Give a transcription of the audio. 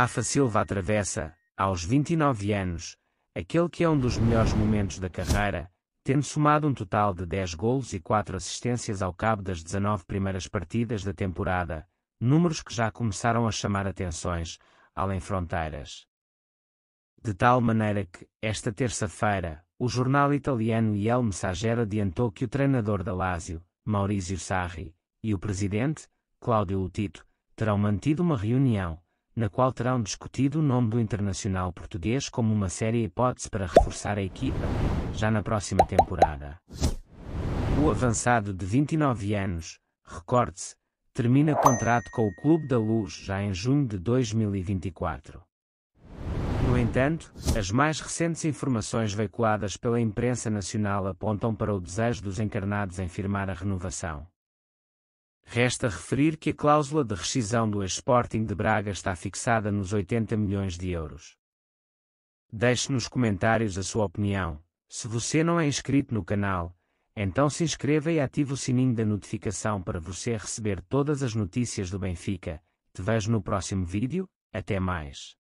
Rafa Silva atravessa, aos 29 anos, aquele que é um dos melhores momentos da carreira, tendo somado um total de 10 golos e 4 assistências ao cabo das 19 primeiras partidas da temporada, números que já começaram a chamar atenções, além fronteiras. De tal maneira que, esta terça-feira, o jornal italiano Il Messaggero adiantou que o treinador da Lazio, Maurizio Sarri, e o presidente, Claudio Lotito, terão mantido uma reunião, na qual terão discutido o nome do internacional português como uma séria hipótese para reforçar a equipa, já na próxima temporada. O avançado de 29 anos, recorde-se, termina contrato com o Clube da Luz já em junho de 2024. No entanto, as mais recentes informações veiculadas pela imprensa nacional apontam para o desejo dos encarnados em firmar a renovação. Resta referir que a cláusula de rescisão do Sporting de Braga está fixada nos 80 milhões de euros. Deixe nos comentários a sua opinião. Se você não é inscrito no canal, então se inscreva e ative o sininho da notificação para você receber todas as notícias do Benfica. Te vejo no próximo vídeo, até mais.